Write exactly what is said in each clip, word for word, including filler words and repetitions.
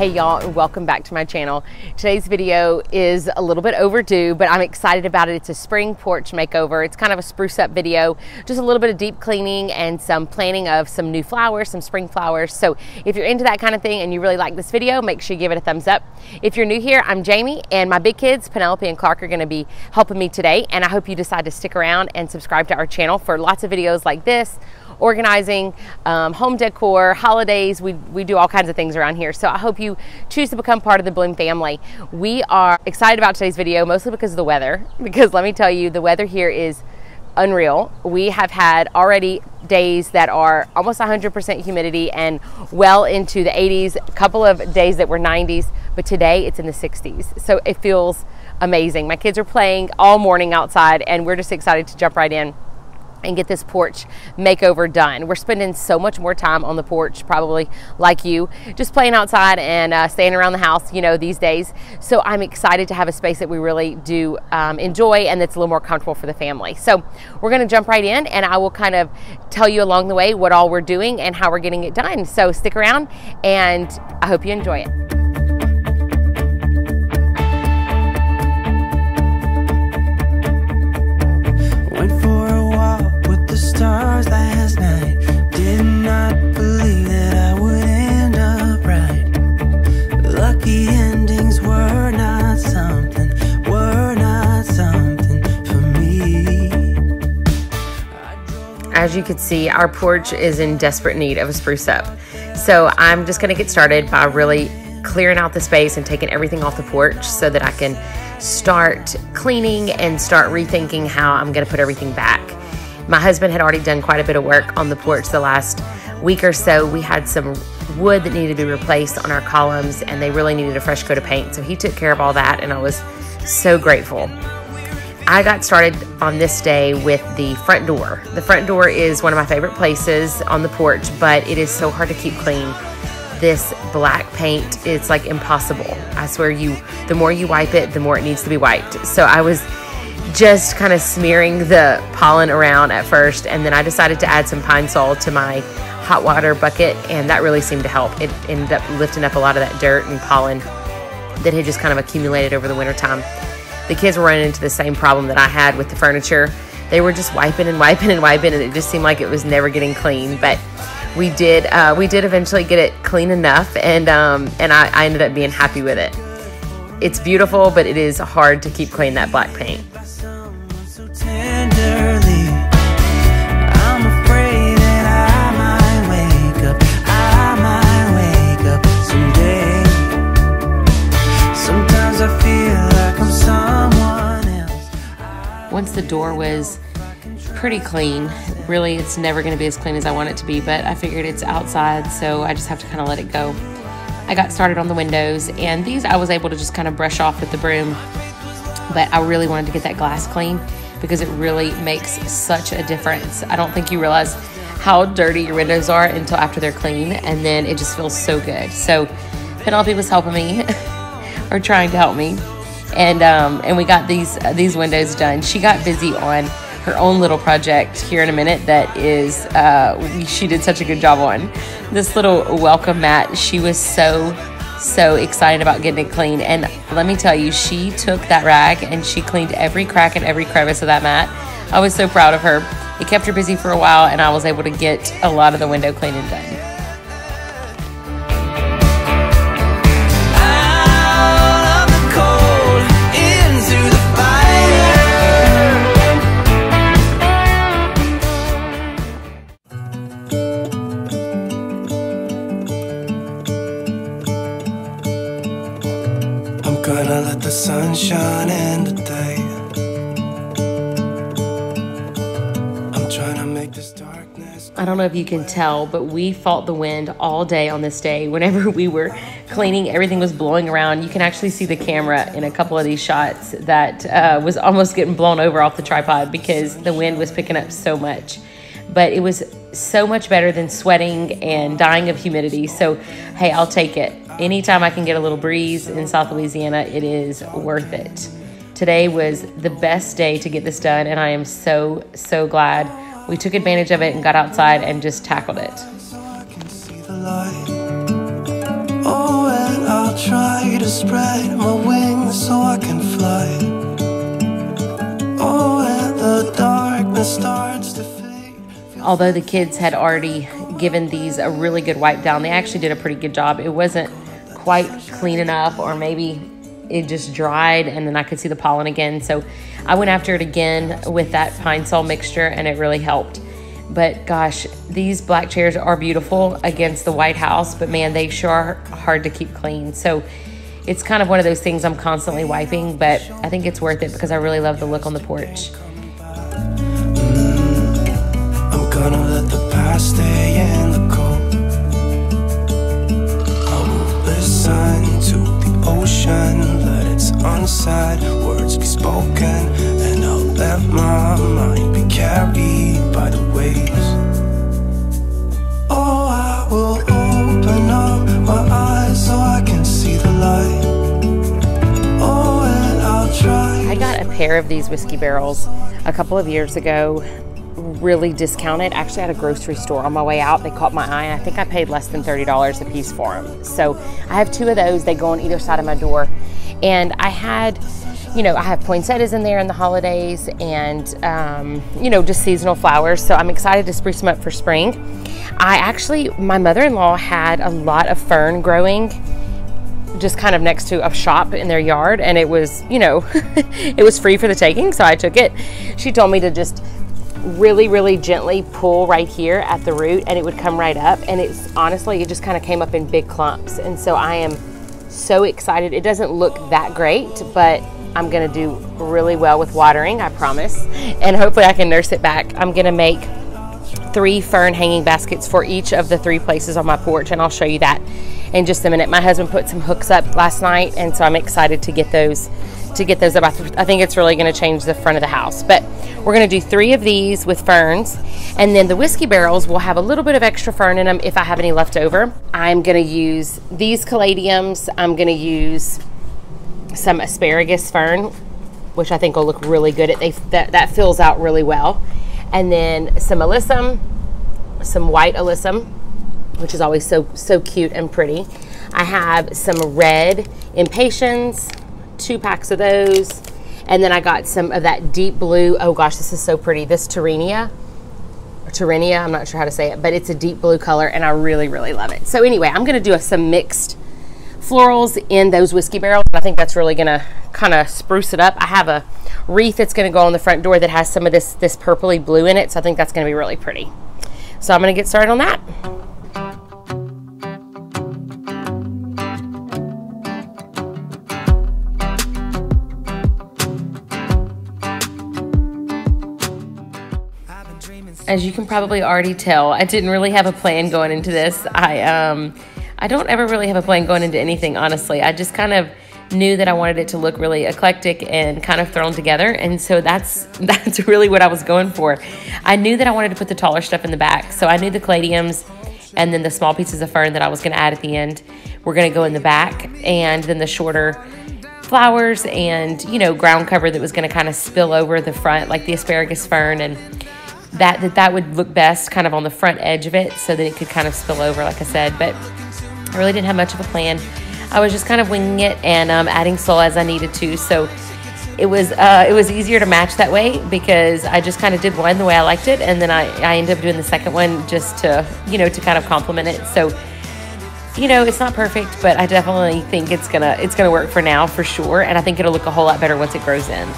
Hey y'all, and welcome back to my channel. Today's video is a little bit overdue, but I'm excited about it. It's a spring porch makeover. It's kind of a spruce up video, just a little bit of deep cleaning and some planting of some new flowers, some spring flowers. So if you're into that kind of thing and you really like this video, make sure you give it a thumbs up. If you're new here, I'm Jamie, and my big kids, Penelope and Clark, are gonna be helping me today. And I hope you decide to stick around and subscribe to our channel for lots of videos like this, organizing, um, home decor, holidays. We, we do all kinds of things around here. So I hope you choose to become part of the Bloom family. We are excited about today's video, mostly because of the weather, because let me tell you, the weather here is unreal. We have had already days that are almost one hundred percent humidity and well into the eighties, a couple of days that were nineties, but today it's in the sixties. So it feels amazing. My kids are playing all morning outside, and we're just excited to jump right in and get this porch makeover done. We're spending so much more time on the porch, probably like you, just playing outside and uh, staying around the house, you know, these days. So I'm excited to have a space that we really do um, enjoy and that's a little more comfortable for the family. So we're gonna jump right in, and I will kind of tell you along the way what all we're doing and how we're getting it done. So stick around, and I hope you enjoy it. Stars last night, did not believe that I would end up right. Lucky endings were not something, were not something for me. As you could see, our porch is in desperate need of a spruce up. So I'm just gonna get started by really clearing out the space and taking everything off the porch so that I can start cleaning and start rethinking how I'm gonna put everything back. My husband had already done quite a bit of work on the porch the last week or so. We had some wood that needed to be replaced on our columns, and they really needed a fresh coat of paint. So he took care of all that, and I was so grateful. I got started on this day with the front door. The front door is one of my favorite places on the porch, but it is so hard to keep clean. This black paint, it's like impossible. I swear you, the more you wipe it, the more it needs to be wiped. So I was just kind of smearing the pollen around at first, and then I decided to add some Pine Sol to my hot water bucket, and that really seemed to help. It ended up lifting up a lot of that dirt and pollen that had just kind of accumulated over the winter time. The kids were running into the same problem that I had with the furniture. They were just wiping and wiping and wiping, and it just seemed like it was never getting clean. But we did, uh, we did eventually get it clean enough, and um, and I, I ended up being happy with it. It's beautiful, but it is hard to keep clean that black paint. Once the door was pretty clean, really it's never going to be as clean as I want it to be, but I figured it's outside, so I just have to kind of let it go. I got started on the windows, and these I was able to just kind of brush off with the broom, but I really wanted to get that glass clean because it really makes such a difference. I don't think you realize how dirty your windows are until after they're clean, and then it just feels so good. So Penelope was helping me or trying to help me. And um, and we got these uh, these windows done. She got busy on her own little project here in a minute that is uh, she did such a good job on. This little welcome mat, she was so, so excited about getting it clean. And let me tell you, she took that rag and she cleaned every crack and every crevice of that mat. I was so proud of her. It kept her busy for a while, and I was able to get a lot of the window cleaning done. Gonna let the sunshine in the day. I'm trying to make this darkness. I don't know if you can tell, but we fought the wind all day on this day. Whenever we were cleaning, everything was blowing around. You can actually see the camera in a couple of these shots that uh, was almost getting blown over off the tripod because the wind was picking up so much. But it was so much better than sweating and dying of humidity. So, hey, I'll take it. Anytime I can get a little breeze in South Louisiana, it is worth it. Today was the best day to get this done, and I am so, so glad we took advantage of it and got outside and just tackled it. I'll try to spread my wings so I can fly. Oh, and the darkness starts to fade. Although the kids had already given these a really good wipe down, they actually did a pretty good job. It wasn't quite clean enough, or maybe it just dried and then I could see the pollen again. So I went after it again with that Pine Sol mixture and it really helped. But gosh, these black chairs are beautiful against the White House, but man, they sure are hard to keep clean. So it's kind of one of those things I'm constantly wiping, but I think it's worth it because I really love the look on the porch. I'm gonna let the past stay in the cold. I will listen to the ocean, let its unsaid words be spoken, and I'll let my mind be carried by the waves. Oh, I will open up my eyes so I can see the light. Oh, and I'll try. I got a pair of these whiskey barrels a couple of years ago, really discounted, actually at a grocery store on my way out. They caught my eye and I think I paid less than thirty dollars a piece for them. So I have two of those. They go on either side of my door. And I had, you know, I have poinsettias in there in the holidays and, um, you know, just seasonal flowers. So I'm excited to spruce them up for spring. I actually, my mother-in-law had a lot of fern growing just kind of next to a shop in their yard. And it was, you know, it was free for the taking. So I took it. She told me to just really, really gently pull right here at the root and it would come right up. And it's honestly, it just kind of came up in big clumps. And so I am so excited. It doesn't look that great, but I'm gonna do really well with watering, I promise. And hopefully I can nurse it back. I'm gonna make three fern hanging baskets for each of the three places on my porch. And I'll show you that in just a minute. My husband put some hooks up last night. And so I'm excited to get those to get those up. I think it's really gonna change the front of the house. But we're gonna do three of these with ferns. And then the whiskey barrels will have a little bit of extra fern in them if I have any left over. I'm gonna use these caladiums. I'm gonna use some asparagus fern, which I think will look really good. At they, that, that fills out really well. And then some alyssum, some white alyssum, which is always so, so cute and pretty. I have some red impatiens, two packs of those. And then I got some of that deep blue. Oh gosh, this is so pretty. This Torenia, Torenia, I'm not sure how to say it, but it's a deep blue color and I really, really love it. So anyway, I'm gonna do a, some mixed florals in those whiskey barrels. I think that's really gonna kind of spruce it up. I have a wreath that's gonna go on the front door that has some of this, this purpley blue in it. So I think that's gonna be really pretty. So I'm gonna get started on that. As you can probably already tell, I didn't really have a plan going into this. I um, I don't ever really have a plan going into anything, honestly. I just kind of knew that I wanted it to look really eclectic and kind of thrown together. And so that's that's really what I was going for. I knew that I wanted to put the taller stuff in the back. So I knew the caladiums and then the small pieces of fern that I was gonna add at the end were gonna go in the back, and then the shorter flowers and, you know, ground cover that was gonna kind of spill over the front, like the asparagus fern, and That, that that would look best kind of on the front edge of it so that it could kind of spill over, like I said. But I really didn't have much of a plan. I was just kind of winging it and um, adding soil as I needed to. So it was uh, it was easier to match that way because I just kind of did one the way I liked it, and then I, I ended up doing the second one just to, you know, to kind of complement it. So, you know, it's not perfect, but I definitely think it's gonna it's gonna work for now for sure, and I think it'll look a whole lot better once it grows in.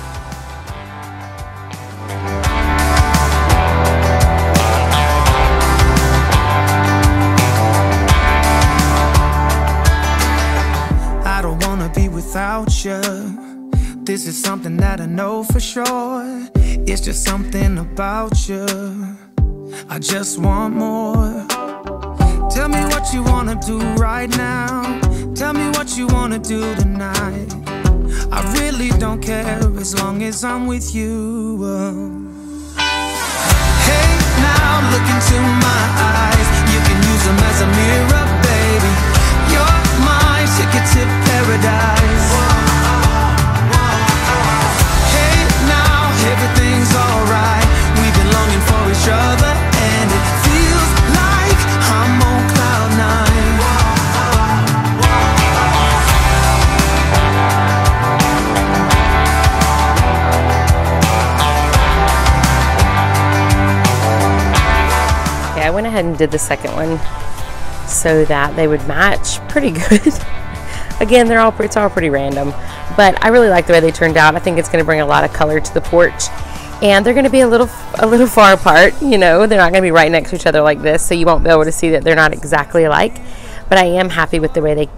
Without you, this is something that I know for sure. It's just something about you, I just want more. Tell me what you wanna do right now. Tell me what you wanna do tonight. I really don't care as long as I'm with you. Hey, now look into my eyes. You can use them as a mirror, baby. You're my ticket to paradise. Everything's alright. We've been longing for each other, and it feels like I'm on cloud nine. and did the second one so that they would match pretty good. Again, they're all it's all pretty random, but I really like the way they turned out. I think it's going to bring a lot of color to the porch, and they're going to be a little a little far apart. You know, they're not going to be right next to each other like this, so you won't be able to see that they're not exactly alike. But I am happy with the way they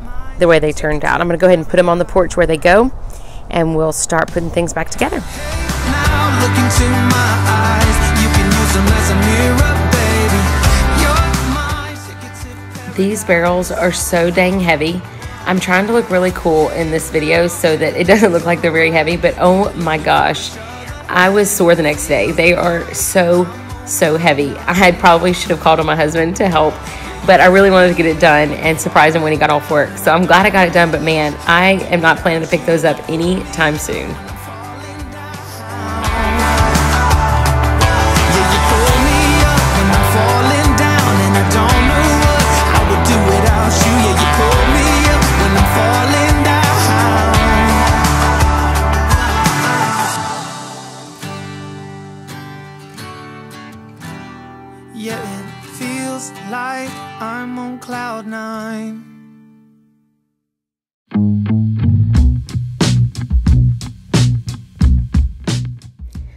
the way they turned out. I'm going to go ahead and put them on the porch where they go, and we'll start putting things back together. Now I'm looking to my eyes. You can use them as a mirror, baby. You're my ticket to... These barrels are so dang heavy. I'm trying to look really cool in this video so that it doesn't look like they're very heavy, but oh my gosh, I was sore the next day. They are so, so heavy. I probably should have called on my husband to help, but I really wanted to get it done and surprise him when he got off work. So I'm glad I got it done, but man, I am not planning to pick those up anytime soon.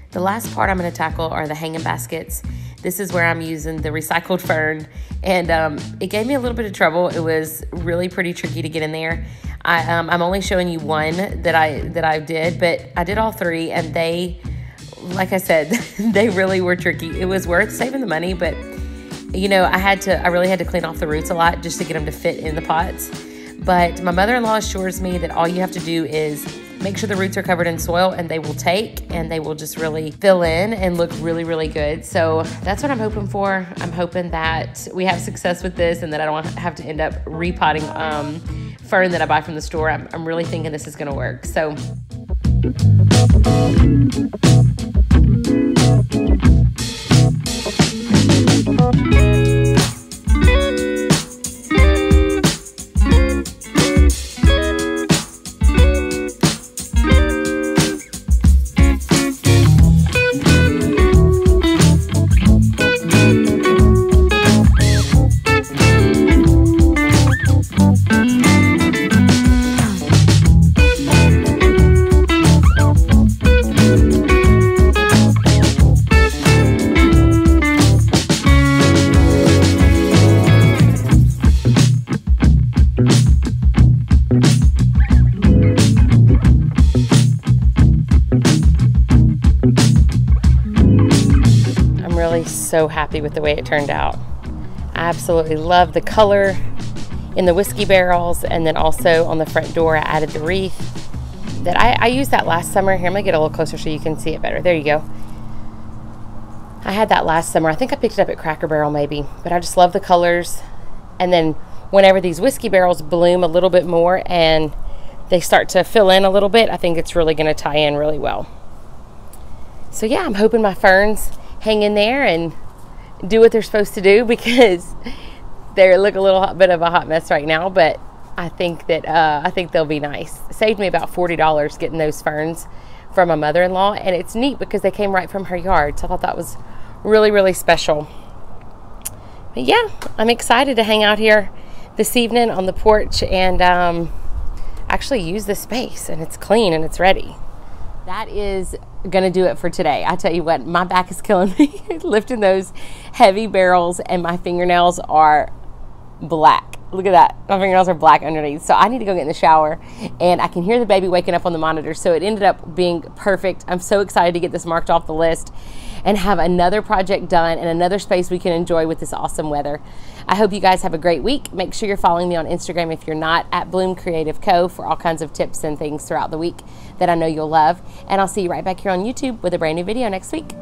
The last part I'm going to tackle are the hanging baskets. This is where I'm using the recycled fern, and um, it gave me a little bit of trouble. It was really pretty tricky to get in there. I, um, I'm only showing you one that I that I did, but I did all three, and they, like I said, they really were tricky. It was worth saving the money, but you know, I had to I really had to clean off the roots a lot just to get them to fit in the pots. But my mother-in-law assures me that all you have to do is make sure the roots are covered in soil, and they will take and they will just really fill in and look really, really good. So that's what I'm hoping for. I'm hoping that we have success with this and that I don't have to end up repotting um, fern that I buy from the store. I'm, I'm really thinking this is gonna work, so. So happy with the way it turned out. I absolutely love the color in the whiskey barrels, and then also on the front door I added the wreath that I, I used that last summer. Here, I'm gonna get a little closer so you can see it better. There you go. I had that last summer. I think I picked it up at Cracker Barrel maybe, but I just love the colors. And then whenever these whiskey barrels bloom a little bit more and they start to fill in a little bit, I think it's really gonna tie in really well. So yeah, I'm hoping my ferns hang in there and do what they're supposed to do, because they look a little bit of a hot mess right now, but I think that uh, I think they'll be nice. It saved me about forty dollars getting those ferns from my mother-in-law, and it's neat because they came right from her yard, so I thought that was really, really special. But yeah, I'm excited to hang out here this evening on the porch and um, actually use this space, and it's clean and it's ready. That is gonna do it for today. I tell you what, my back is killing me lifting those heavy barrels, and my fingernails are black. Look at that, my fingernails are black underneath. So I need to go get in the shower, and I can hear the baby waking up on the monitor, so it ended up being perfect. I'm so excited to get this marked off the list and have another project done and another space we can enjoy with this awesome weather. I hope you guys have a great week. Make sure you're following me on Instagram if you're not, at Bloom Creative Co, for all kinds of tips and things throughout the week that I know you'll love. And I'll see you right back here on YouTube with a brand new video next week.